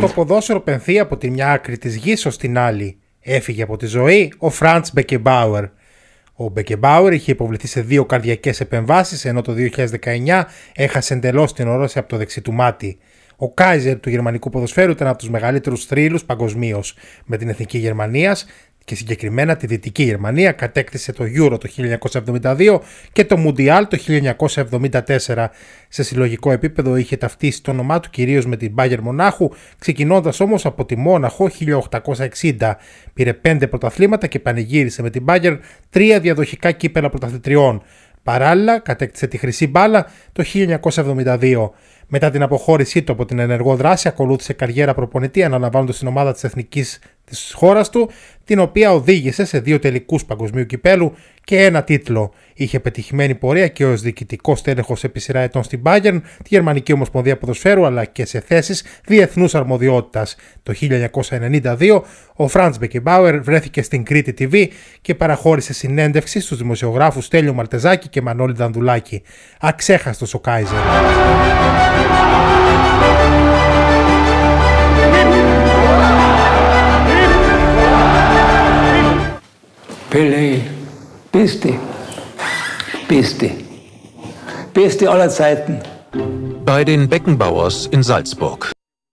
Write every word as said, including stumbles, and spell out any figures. το ποδόσφαιρο πενθεί από τη μια άκρη της γης ως την άλλη. Έφυγε από τη ζωή ο Φραντς Μπεκενμπάουερ. Ο Μπεκενμπάουερ είχε υποβληθεί σε δύο καρδιακές επεμβάσεις, ενώ το δύο χιλιάδες δεκαεννιά έχασε εντελώς την όραση από το δεξί του μάτι. Ο Κάιζερ του γερμανικού ποδοσφαίρου ήταν από τους μεγαλύτερους θρύλους παγκοσμίως. Με την Εθνική Γερμανίας και συγκεκριμένα τη Δυτική Γερμανία κατέκτησε το Euro το χίλια εννιακόσια εβδομήντα δύο και το Mundial το χίλια εννιακόσια εβδομήντα τέσσερα. Σε συλλογικό επίπεδο είχε ταυτίσει το όνομά του κυρίως με την Bayern Μονάχου, ξεκινώντας όμως από τη Μόναχο χίλια οκτακόσια εξήντα. Πήρε πέντε πρωταθλήματα και πανηγύρισε με την Bayern τρία διαδοχικά κύπελα πρωταθλητριών. Παράλληλα κατέκτησε τη Χρυσή Μπάλα το χίλια εννιακόσια εβδομήντα δύο. Μετά την αποχώρησή του από την ενεργό δράση, ακολούθησε καριέρα προπονητή, αναλαμβάνοντας την ομάδα της εθνικής της χώρας του, την οποία οδήγησε σε δύο τελικούς παγκοσμίου κυπέλου και ένα τίτλο. Είχε πετυχημένη πορεία και ως διοικητικός τέλεχος επί σειρά ετών στην Bayern, τη Γερμανική Ομοσπονδία Ποδοσφαίρου, αλλά και σε θέσεις διεθνούς αρμοδιότητας. Το χίλια εννιακόσια ενενήντα δύο ο Φραντς Μπεκενμπάουερ βρέθηκε στην Crete τι βι και παραχώρησε συνέντευξη στους δημοσιογράφους Στέλιο Μαρτεζάκη και Μανώλη Δανδουλάκη. Αξέχαστος ο Κάιζερ. Pelé, Pisti, Pisti, Pisti aller Zeiten. Bei den Beckenbauers in Salzburg.